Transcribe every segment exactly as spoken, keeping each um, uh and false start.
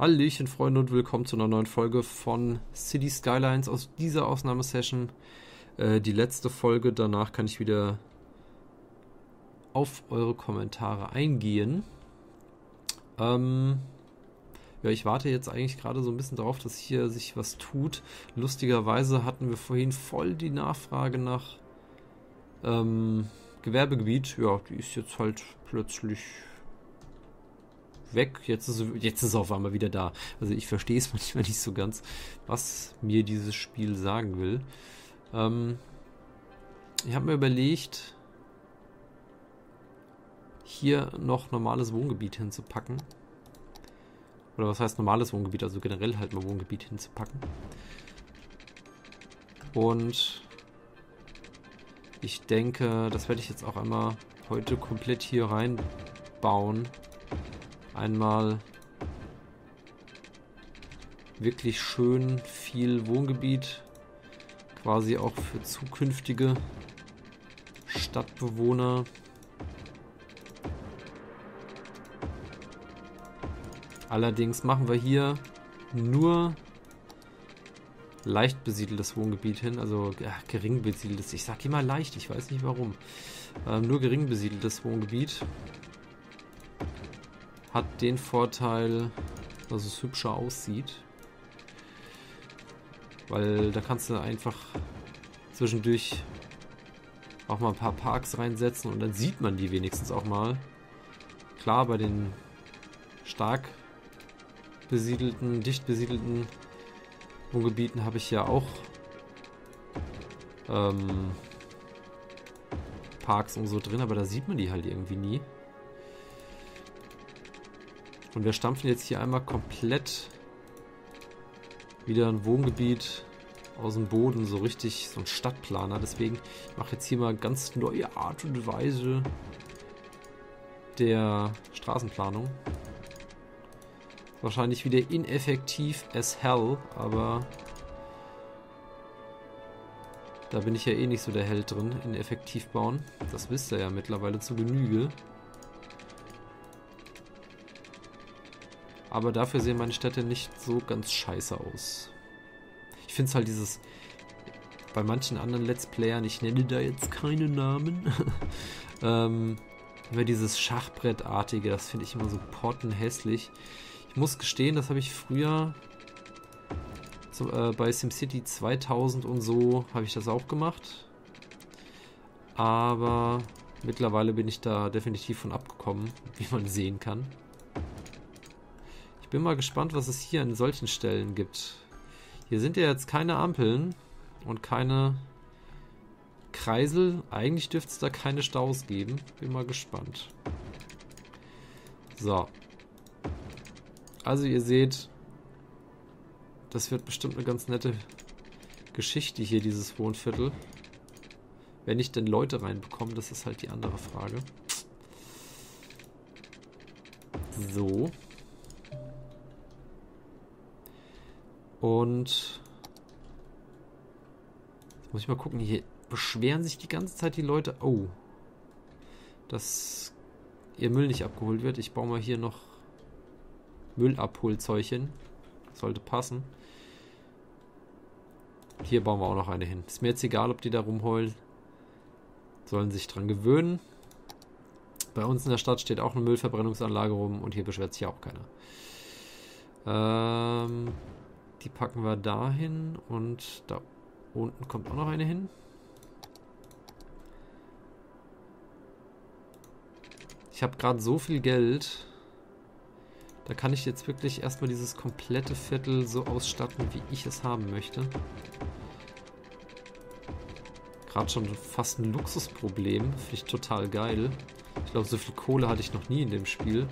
Hallöchen Freunde und willkommen zu einer neuen Folge von Cities Skylines aus dieser Ausnahmesession. Äh, die letzte Folge, danach kann ich wieder auf eure Kommentare eingehen. Ähm, ja, ich warte jetzt eigentlich gerade so ein bisschen darauf, dass hier sich was tut. Lustigerweise hatten wir vorhin voll die Nachfrage nach ähm, Gewerbegebiet. Ja, die ist jetzt halt plötzlich weg, jetzt ist, jetzt ist es auf einmal wieder da. Also ich verstehe es manchmal nicht so ganz, was mir dieses Spiel sagen will. Ähm, ich habe mir überlegt, hier noch normales Wohngebiet hinzupacken. Oder was heißt normales Wohngebiet? Also generell halt mal Wohngebiet hinzupacken. Und ich denke, das werde ich jetzt auch einmal heute komplett hier reinbauen. Einmal wirklich schön viel Wohngebiet, quasi auch für zukünftige Stadtbewohner. Allerdings machen wir hier nur leicht besiedeltes Wohngebiet hin, also ja, gering besiedeltes. Ich sage immer leicht, ich weiß nicht warum. Ähm, nur gering besiedeltes Wohngebiet. Hat den Vorteil, dass es hübscher aussieht, weil da kannst du einfach zwischendurch auch mal ein paar Parks reinsetzen und dann sieht man die wenigstens auch mal. Klar, bei den stark besiedelten, dicht besiedelten Wohngebieten habe ich ja auch ähm, Parks und so drin, aber da sieht man die halt irgendwie nie. Und wir stampfen jetzt hier einmal komplett wieder ein Wohngebiet aus dem Boden, so richtig, so ein Stadtplaner. Deswegen mache ich jetzt hier mal ganz neue Art und Weise der Straßenplanung. Wahrscheinlich wieder ineffektiv as hell, aber da bin ich ja eh nicht so der Held drin, ineffektiv bauen. Das wisst ihr ja mittlerweile zu Genüge. Aber dafür sehen meine Städte nicht so ganz scheiße aus. Ich finde es halt dieses, bei manchen anderen Let's Playern, ich nenne da jetzt keine Namen, ähm, über dieses Schachbrettartige, das finde ich immer so pottenhässlich. Ich muss gestehen, das habe ich früher zum, äh, bei SimCity zweitausend und so, habe ich das auch gemacht. Aber mittlerweile bin ich da definitiv von abgekommen, wie man sehen kann. Bin mal gespannt, was es hier an solchen Stellen gibt. Hier sind ja jetzt keine Ampeln und keine Kreisel. Eigentlich dürfte es da keine Staus geben. Bin mal gespannt. So. Also ihr seht, das wird bestimmt eine ganz nette Geschichte hier, dieses Wohnviertel. Wenn ich denn Leute reinbekomme, das ist halt die andere Frage. So. Und jetzt muss ich mal gucken, hier beschweren sich die ganze Zeit die Leute, oh, dass ihr Müll nicht abgeholt wird. Ich baue mal hier noch Müllabholzeug hin, sollte passen. Hier bauen wir auch noch eine hin. Ist mir jetzt egal, ob die da rumheulen, sollen sich dran gewöhnen. Bei uns in der Stadt steht auch eine Müllverbrennungsanlage rum und hier beschwert sich ja auch keiner. Ähm... Die packen wir da hin und da unten kommt auch noch eine hin. Ich habe gerade so viel Geld, da kann ich jetzt wirklich erstmal dieses komplette Viertel so ausstatten, wie ich es haben möchte. Gerade schon fast ein Luxusproblem, finde ich total geil. Ich glaube, so viel Kohle hatte ich noch nie in dem Spiel.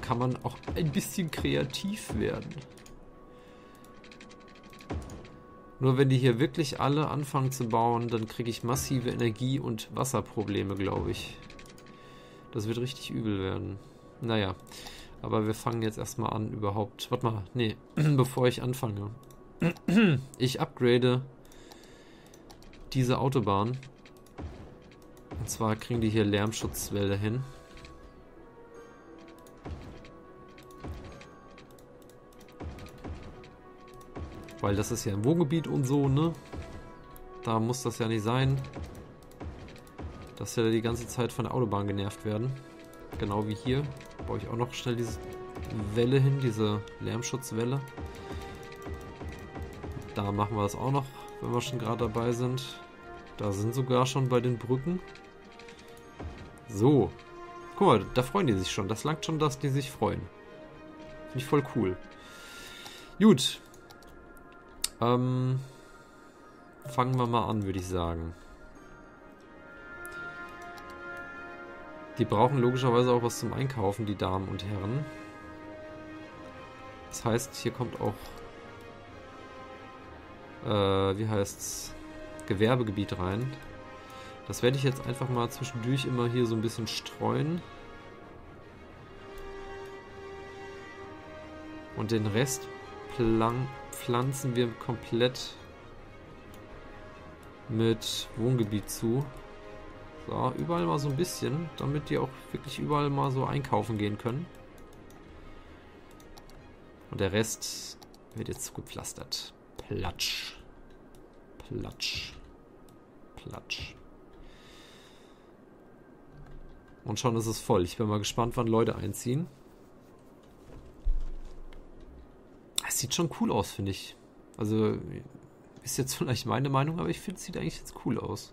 Kann man auch ein bisschen kreativ werden. Nur wenn die hier wirklich alle anfangen zu bauen, dann kriege ich massive Energie- und Wasserprobleme, glaube ich. Das wird richtig übel werden. Naja, aber wir fangen jetzt erstmal an überhaupt. Warte mal, nee, bevor ich anfange. Ich upgrade diese Autobahn Und zwar kriegen die hier Lärmschutzwälder hin. Weil das ist ja ein Wohngebiet und so, ne? Da muss das ja nicht sein, dass wir da die ganze Zeit von der Autobahn genervt werden. Genau wie hier. Baue ich auch noch schnell diese Welle hin, diese Lärmschutzwelle. Da machen wir das auch noch, wenn wir schon gerade dabei sind. Da sind sogar schon bei den Brücken. So. Guck mal, da freuen die sich schon. Das langt schon, dass die sich freuen. Finde ich voll cool. Gut. Ähm, fangen wir mal an, würde ich sagen. Die brauchen logischerweise auch was zum Einkaufen, die Damen und Herren. Das heißt, hier kommt auch, äh, wie heißt's, Gewerbegebiet rein. Das werde ich jetzt einfach mal zwischendurch immer hier so ein bisschen streuen. Und den Rest planken. Pflanzen wir komplett mit Wohngebiet zu. So, überall mal so ein bisschen, damit die auch wirklich überall mal so einkaufen gehen können. Und der Rest wird jetzt gepflastert. Platsch. Platsch. Platsch. Und schon ist es voll. Ich bin mal gespannt, wann Leute einziehen. Sieht schon cool aus, finde ich. Also, ist jetzt vielleicht meine Meinung, aber ich finde, es sieht eigentlich jetzt cool aus.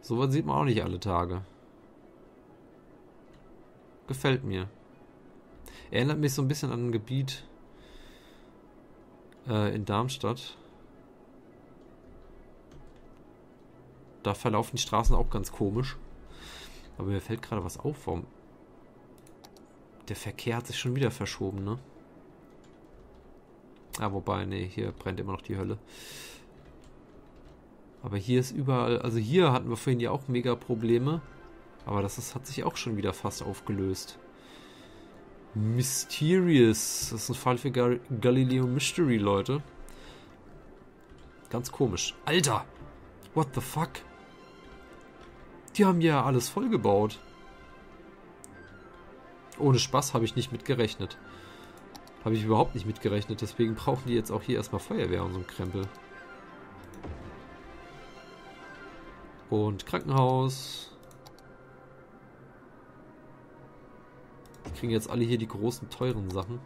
Sowas sieht man auch nicht alle Tage. Gefällt mir. Erinnert mich so ein bisschen an ein Gebiet äh, in Darmstadt. Da verlaufen die Straßen auch ganz komisch. Aber mir fällt gerade was auf. Warum? Der Verkehr hat sich schon wieder verschoben, ne? Ah, wobei, nee, hier brennt immer noch die Hölle. Aber hier ist überall, also hier hatten wir vorhin ja auch mega Probleme. Aber das ist, hat sich auch schon wieder fast aufgelöst. Mysterious. Das ist ein Fall für Gal- Galileo Mystery, Leute. Ganz komisch. Alter! What the fuck? Die haben ja alles vollgebaut. Ohne Spaß habe ich nicht mit gerechnet. Habe ich überhaupt nicht mitgerechnet, deswegen brauchen die jetzt auch hier erstmal Feuerwehr und so einen Krempel. Und Krankenhaus. Die kriegen jetzt alle hier die großen, teuren Sachen.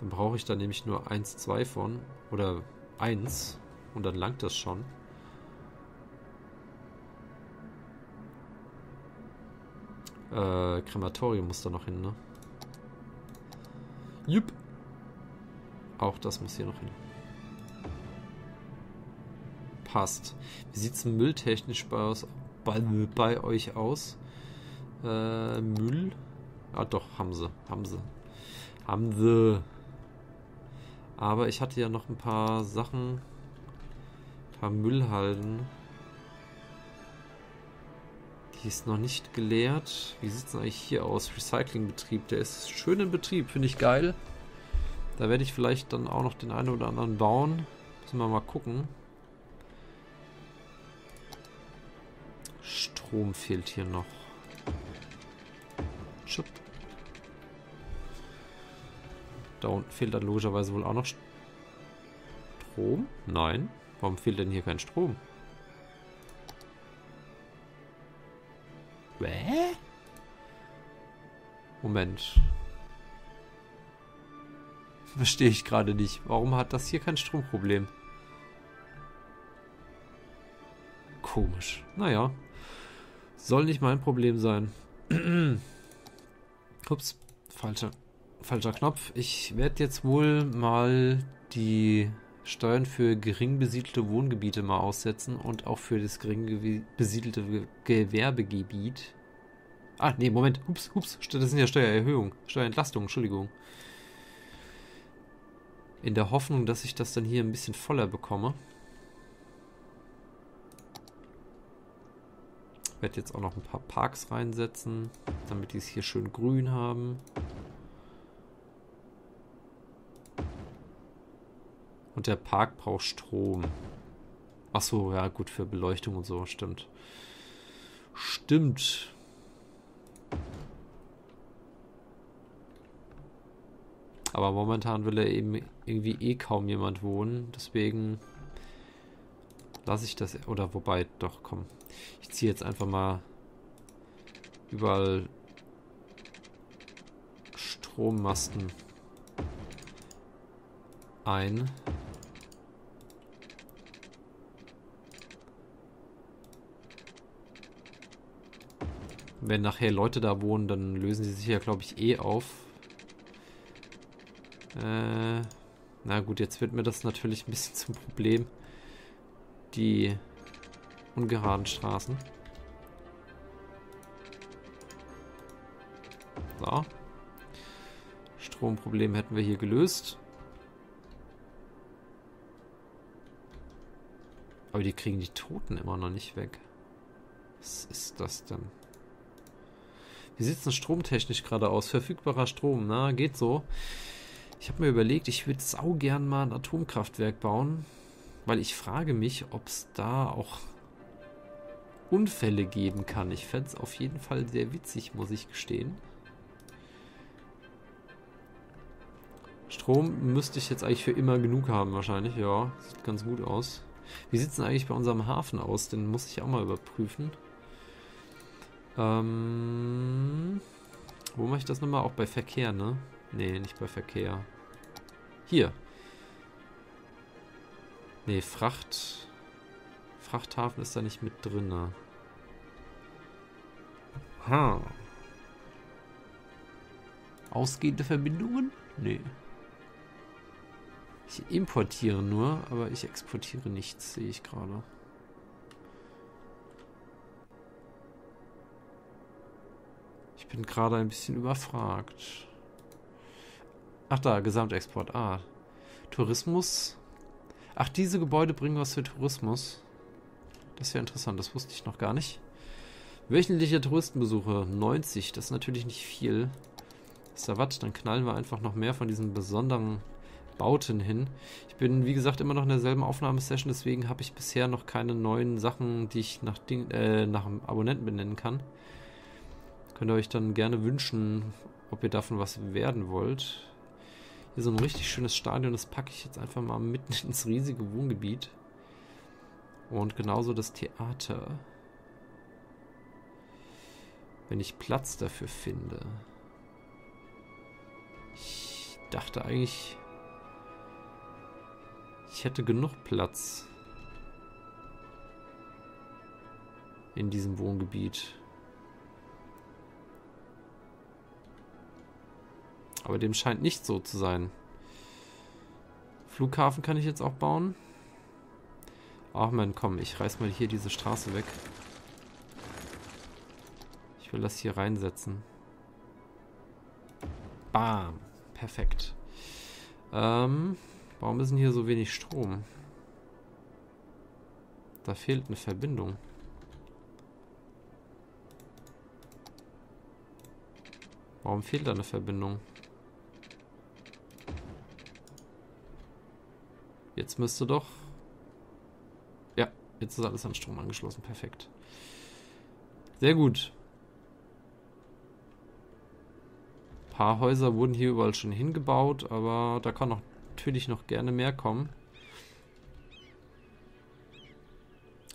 Dann brauche ich da nämlich nur eins, zwei von. Oder eins. Und dann langt das schon. Äh, Krematorium muss da noch hin, ne? Jupp. Auch das muss hier noch hin. Passt. Wie sieht es mülltechnisch bei, aus, bei, bei euch aus? Äh, Müll? Ah doch, haben sie. Haben sie. Haben sie. Aber ich hatte ja noch ein paar Sachen. Ein paar Müllhalden. Die ist noch nicht geleert. Wie sieht es eigentlich hier aus? Recyclingbetrieb. Der ist schön in Betrieb. Finde ich geil. Da werde ich vielleicht dann auch noch den einen oder anderen bauen. Müssen wir mal gucken. Strom fehlt hier noch. Schupp. Da unten fehlt dann logischerweise wohl auch noch Strom? Nein. Warum fehlt denn hier kein Strom? Moment. Verstehe ich gerade nicht. Warum hat das hier kein Stromproblem? Komisch. Naja. Soll nicht mein Problem sein. Ups. Falscher, falscher Knopf. Ich werde jetzt wohl mal die Steuern für gering besiedelte Wohngebiete mal aussetzen und auch für das gering besiedelte Ge Gewerbegebiet. Ah, nee, Moment. Ups, ups. Das sind ja Steuererhöhungen. Steuerentlastungen, Entschuldigung. In der Hoffnung, dass ich das dann hier ein bisschen voller bekomme. Ich werde jetzt auch noch ein paar Parks reinsetzen, damit die es hier schön grün haben. Und der Park braucht Strom. Ach so, ja gut, für Beleuchtung und so, stimmt. Stimmt. Aber momentan will er eben irgendwie eh kaum jemand wohnen, deswegen lasse ich das, oder wobei, doch, komm. Ich ziehe jetzt einfach mal überall Strommasten ein. Wenn nachher Leute da wohnen, dann lösen sie sich ja, glaube ich, eh auf. Äh, na gut, jetzt wird mir das natürlich ein bisschen zum Problem. Die ungeraden Straßen. So. Stromproblem hätten wir hier gelöst. Aber die kriegen die Toten immer noch nicht weg. Was ist das denn? Wie sieht es denn stromtechnisch gerade aus? Verfügbarer Strom, na, geht so. Ich habe mir überlegt, ich würde saugern mal ein Atomkraftwerk bauen, weil ich frage mich, ob es da auch Unfälle geben kann. Ich fände es auf jeden Fall sehr witzig, muss ich gestehen. Strom müsste ich jetzt eigentlich für immer genug haben wahrscheinlich, ja, sieht ganz gut aus. Wie sieht es denn eigentlich bei unserem Hafen aus? Den muss ich auch mal überprüfen. Ähm, wo mache ich das nochmal? Auch bei Verkehr, ne? Ne, nicht bei Verkehr. Hier. Ne, Fracht. Frachthafen ist da nicht mit drin, ne? Ha. Ausgehende Verbindungen? Ne. Ich importiere nur, aber ich exportiere nichts, sehe ich gerade. Ich bin gerade ein bisschen überfragt. Ach da, Gesamtexport. Ah, Tourismus. Ach, diese Gebäude bringen was für Tourismus. Das ist ja interessant, das wusste ich noch gar nicht. Wöchentliche Touristenbesuche, neunzig. Das ist natürlich nicht viel. Ist da was? Dann knallen wir einfach noch mehr von diesen besonderen Bauten hin. Ich bin, wie gesagt, immer noch in derselben Aufnahmesession, deswegen habe ich bisher noch keine neuen Sachen, die ich nach, Ding, äh, nach dem Abonnenten benennen kann. Könnt ihr euch dann gerne wünschen, ob ihr davon was werden wollt. Hier so ein richtig schönes Stadion, das packe ich jetzt einfach mal mitten ins riesige Wohngebiet. Und genauso das Theater. Wenn ich Platz dafür finde. Ich dachte eigentlich, ich hätte genug Platz in diesem Wohngebiet. Aber dem scheint nicht so zu sein. Flughafen kann ich jetzt auch bauen. Ach man, komm, ich reiß mal hier diese Straße weg. Ich will das hier reinsetzen. Bam. Perfekt. Ähm, warum ist denn hier so wenig Strom? Da fehlt eine Verbindung. Warum fehlt da eine Verbindung? Jetzt müsste doch... Ja, jetzt ist alles an Strom angeschlossen. Perfekt. Sehr gut. Ein paar Häuser wurden hier überall schon hingebaut, aber da kann noch, natürlich noch gerne mehr kommen.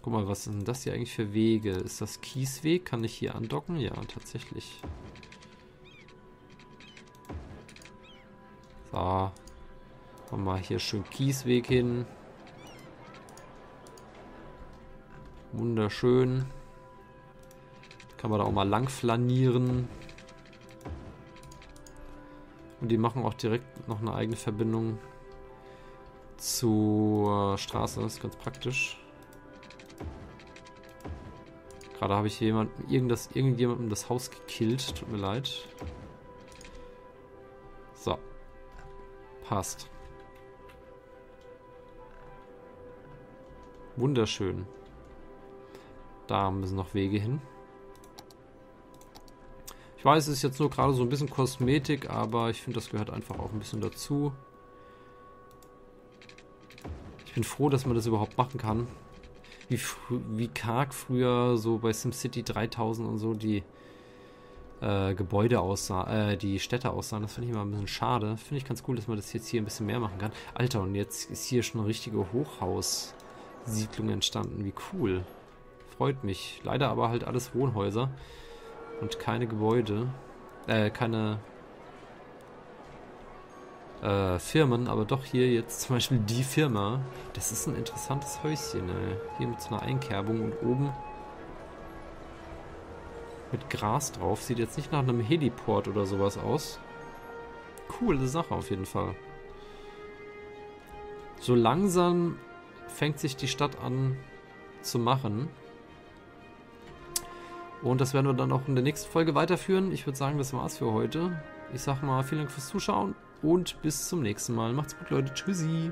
Guck mal, was sind das hier eigentlich für Wege? Ist das Kiesweg? Kann ich hier andocken? Ja, tatsächlich. So. Mal hier schön Kiesweg hin. Wunderschön. Kann man da auch mal lang flanieren. Und die machen auch direkt noch eine eigene Verbindung zur Straße. Das ist ganz praktisch. Gerade habe ich jemanden, irgendwas, irgendjemandem das Haus gekillt. Tut mir leid. So. Passt. Wunderschön. Da müssen noch Wege hin. Ich weiß, es ist jetzt nur gerade so ein bisschen Kosmetik, aber ich finde, das gehört einfach auch ein bisschen dazu. Ich bin froh, dass man das überhaupt machen kann. wie, wie karg früher so bei SimCity dreitausend und so die äh, Gebäude aussahen, äh, die Städte aussahen. Das finde ich immer ein bisschen schade. Finde ich ganz cool, dass man das jetzt hier ein bisschen mehr machen kann. Alter, und jetzt ist hier schon eine richtige Hochhaussiedlung entstanden. Wie cool. Freut mich. Leider aber halt alles Wohnhäuser und keine Gebäude. Äh, keine äh, Firmen, aber doch hier jetzt zum Beispiel die Firma. Das ist ein interessantes Häuschen, ey. Hier mit so einer Einkerbung und oben mit Gras drauf. Sieht jetzt nicht nach einem Heliport oder sowas aus. Coole Sache auf jeden Fall. So langsam fängt sich die Stadt an zu machen. Und das werden wir dann auch in der nächsten Folge weiterführen. Ich würde sagen, das war's für heute. Ich sag mal, vielen Dank fürs Zuschauen und bis zum nächsten Mal. Macht's gut, Leute. Tschüssi.